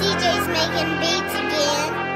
CJ's making beats again.